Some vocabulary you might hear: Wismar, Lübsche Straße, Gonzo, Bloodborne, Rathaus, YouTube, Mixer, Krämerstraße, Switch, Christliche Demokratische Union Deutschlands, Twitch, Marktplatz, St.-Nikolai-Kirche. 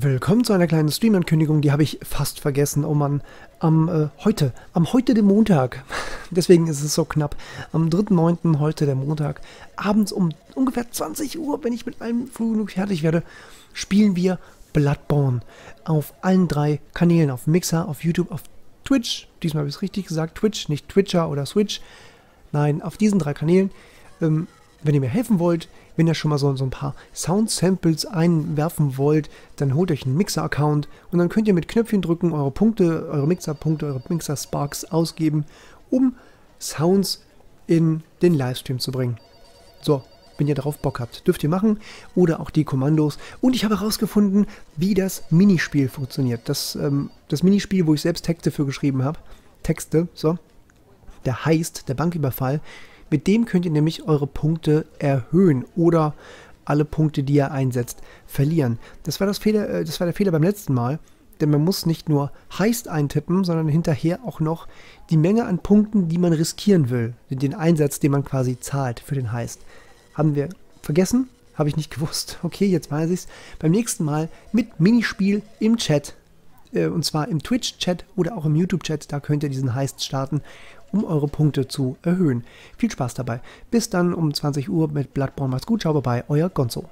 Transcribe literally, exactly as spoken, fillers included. Willkommen zu einer kleinen Stream-Ankündigung, die habe ich fast vergessen, oh Mann, am äh, heute, am heute dem Montag, deswegen ist es so knapp, am dritten neunten heute der Montag, abends um ungefähr zwanzig Uhr, wenn ich mit meinem Flug genug fertig werde, spielen wir Bloodborne auf allen drei Kanälen, auf Mixer, auf YouTube, auf Twitch, diesmal habe ich es richtig gesagt, Twitch, nicht Twitcher oder Switch, nein, auf diesen drei Kanälen. ähm, Wenn ihr mir helfen wollt, wenn ihr schon mal so, so ein paar Sound-Samples einwerfen wollt, dann holt euch einen Mixer-Account und dann könnt ihr mit Knöpfchen drücken, eure Punkte, eure Mixer-Punkte, eure Mixer-Sparks ausgeben, um Sounds in den Livestream zu bringen. So, wenn ihr darauf Bock habt, dürft ihr machen oder auch die Kommandos. Und ich habe herausgefunden, wie das Minispiel funktioniert. Das, ähm, das Minispiel, wo ich selbst Texte für geschrieben habe. Texte, so. Der heißt, der Banküberfall. Mit dem könnt ihr nämlich eure Punkte erhöhen oder alle Punkte, die ihr einsetzt, verlieren. Das war, das Fehler, das war der Fehler beim letzten Mal, denn man muss nicht nur Heist eintippen, sondern hinterher auch noch die Menge an Punkten, die man riskieren will, den Einsatz, den man quasi zahlt für den Heist. Haben wir vergessen? Habe ich nicht gewusst. Okay, jetzt weiß ich's. Beim nächsten Mal mit Minispiel im Chat, und zwar im Twitch-Chat oder auch im YouTube-Chat, da könnt ihr diesen Heist starten, um eure Punkte zu erhöhen. Viel Spaß dabei. Bis dann um zwanzig Uhr mit Bloodborne. Macht's gut, ciao, bye, euer Gonzo.